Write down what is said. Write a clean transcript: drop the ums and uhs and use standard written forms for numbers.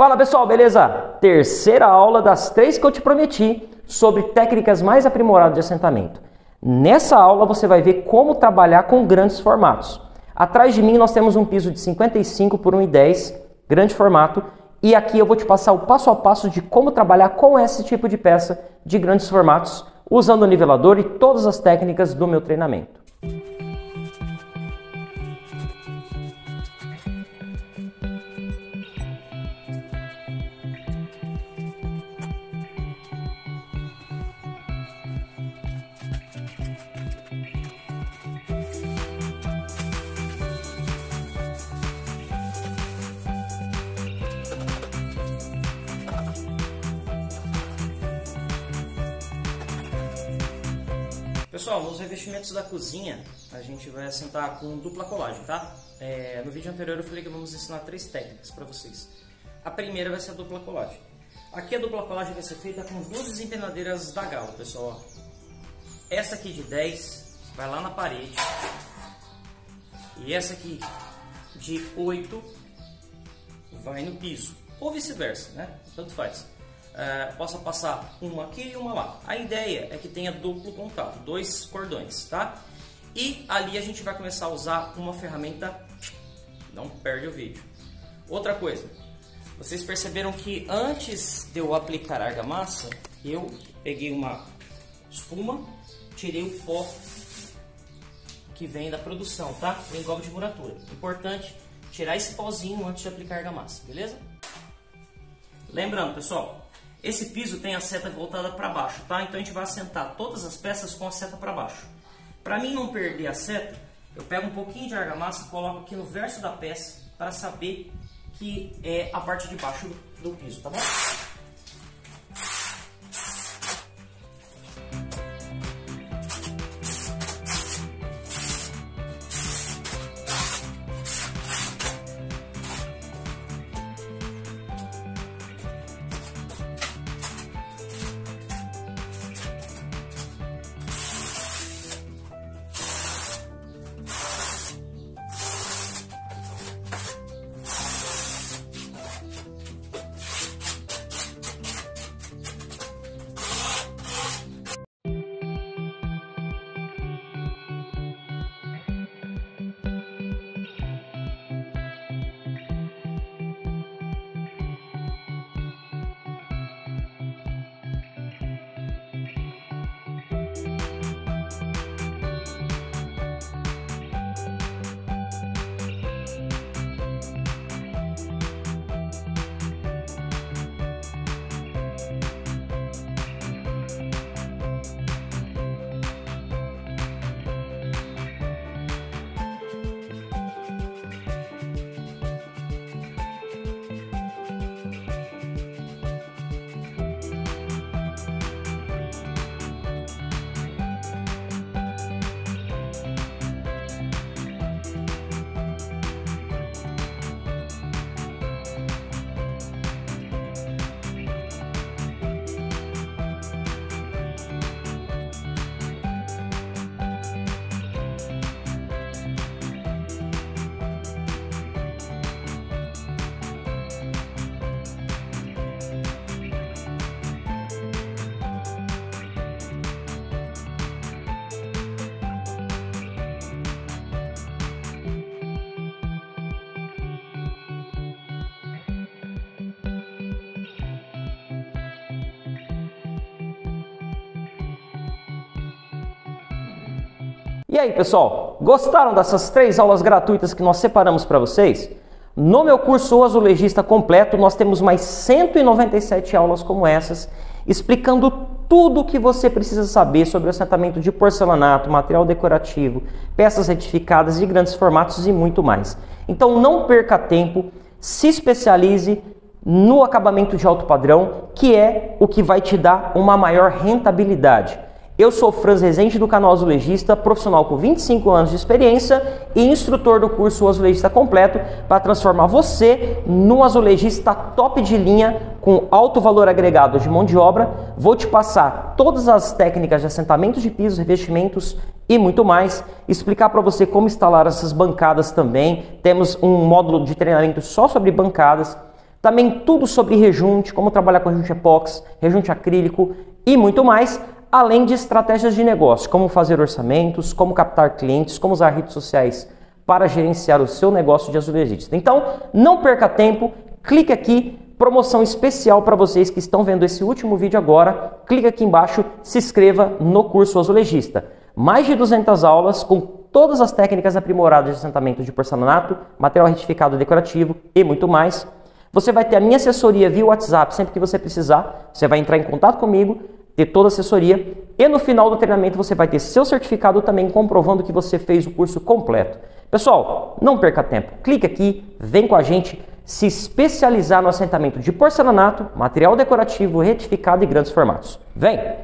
Fala pessoal, beleza? Terceira aula das três que eu te prometi sobre técnicas mais aprimoradas de assentamento. Nessa aula você vai ver como trabalhar com grandes formatos. Atrás de mim nós temos um piso de 55 por 1,10, grande formato, e aqui eu vou te passar o passo a passo de como trabalhar com esse tipo de peça de grandes formatos, usando o nivelador e todas as técnicas do meu treinamento. Pessoal, nos revestimentos da cozinha, a gente vai assentar com dupla colagem, tá? No vídeo anterior eu falei que vamos ensinar três técnicas para vocês. A primeira vai ser a dupla colagem. Aqui a dupla colagem vai ser feita com duas desempenadeiras da Gal, pessoal. Essa aqui de 10 vai lá na parede. E essa aqui de 8 vai no piso. Ou vice-versa, né? Tanto faz. Posso passar uma aqui e uma lá. A ideia é que tenha duplo contato, dois cordões, tá? E ali a gente vai começar a usar uma ferramenta, não perde o vídeo. Outra coisa, vocês perceberam que antes de eu aplicar a argamassa, eu peguei uma espuma, tirei o pó que vem da produção, tá? Em golpe de muratura. Importante tirar esse pozinho antes de aplicar a argamassa, beleza? Lembrando, pessoal, esse piso tem a seta voltada para baixo, tá? Então a gente vai assentar todas as peças com a seta para baixo. Para mim não perder a seta, eu pego um pouquinho de argamassa e coloco aqui no verso da peça para saber que é a parte de baixo do piso, tá bom? E aí pessoal, gostaram dessas três aulas gratuitas que nós separamos para vocês? No meu curso O Azulejista Completo nós temos mais 197 aulas como essas, explicando tudo o que você precisa saber sobre o assentamento de porcelanato, material decorativo, peças retificadas de grandes formatos e muito mais. Então não perca tempo, se especialize no acabamento de alto padrão, que é o que vai te dar uma maior rentabilidade. Eu sou o Franz Rezende do canal Azulejista, profissional com 25 anos de experiência e instrutor do curso O Azulejista Completo para transformar você num azulejista top de linha com alto valor agregado de mão de obra. Vou te passar todas as técnicas de assentamento de pisos, revestimentos e muito mais. Explicar para você como instalar essas bancadas também. Temos um módulo de treinamento só sobre bancadas. Também tudo sobre rejunte, como trabalhar com rejunte epóxi, rejunte acrílico e muito mais, além de estratégias de negócio, como fazer orçamentos, como captar clientes, como usar redes sociais para gerenciar o seu negócio de azulejista. Então, não perca tempo, clique aqui, promoção especial para vocês que estão vendo esse último vídeo agora, clique aqui embaixo, se inscreva no curso Azulejista. Mais de 200 aulas com todas as técnicas aprimoradas de assentamento de porcelanato, material retificado decorativo e muito mais. Você vai ter a minha assessoria via WhatsApp sempre que você precisar. Você vai entrar em contato comigo, ter toda a assessoria. E no final do treinamento você vai ter seu certificado também comprovando que você fez o curso completo. Pessoal, não perca tempo. Clique aqui, vem com a gente se especializar no assentamento de porcelanato, material decorativo, retificado e grandes formatos. Vem!